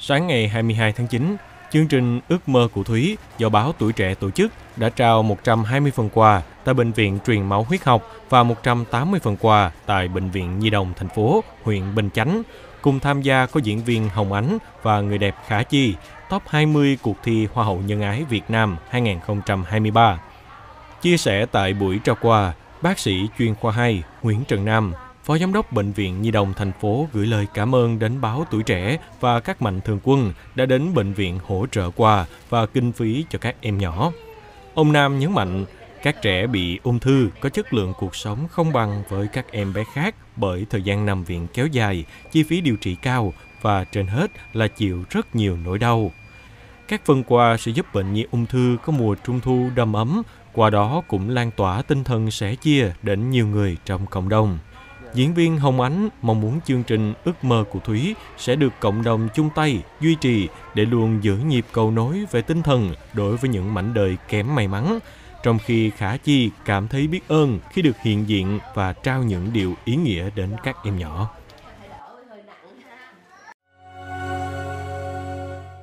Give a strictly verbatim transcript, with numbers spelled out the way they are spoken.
Sáng ngày hai mươi hai tháng chín, chương trình Ước mơ của Thúy do Báo Tuổi Trẻ tổ chức đã trao một trăm hai mươi phần quà tại Bệnh viện Truyền Máu Huyết Học và một trăm tám mươi phần quà tại Bệnh viện Nhi Đồng thành phố, huyện Bình Chánh. Cùng tham gia có diễn viên Hồng Ánh và người đẹp Khả Chi, top hai mươi cuộc thi Hoa hậu nhân ái Việt Nam hai nghìn không trăm hai mươi ba. Chia sẻ tại buổi trao quà, bác sĩ chuyên khoa hai Nguyễn Trần Nam, Phó Giám đốc Bệnh viện Nhi Đồng thành phố gửi lời cảm ơn đến Báo Tuổi Trẻ và các mạnh thường quân đã đến bệnh viện hỗ trợ quà và kinh phí cho các em nhỏ. Ông Nam nhấn mạnh, các trẻ bị ung thư có chất lượng cuộc sống không bằng với các em bé khác bởi thời gian nằm viện kéo dài, chi phí điều trị cao và trên hết là chịu rất nhiều nỗi đau. Các phần quà sẽ giúp bệnh nhi ung thư có mùa trung thu đầm ấm, qua đó cũng lan tỏa tinh thần sẻ chia đến nhiều người trong cộng đồng. Diễn viên Hồng Ánh mong muốn chương trình Ước mơ của Thúy sẽ được cộng đồng chung tay duy trì để luôn giữ nhịp cầu nối về tinh thần đối với những mảnh đời kém may mắn. Trong khi Khả Chi cảm thấy biết ơn khi được hiện diện và trao những điều ý nghĩa đến các em nhỏ.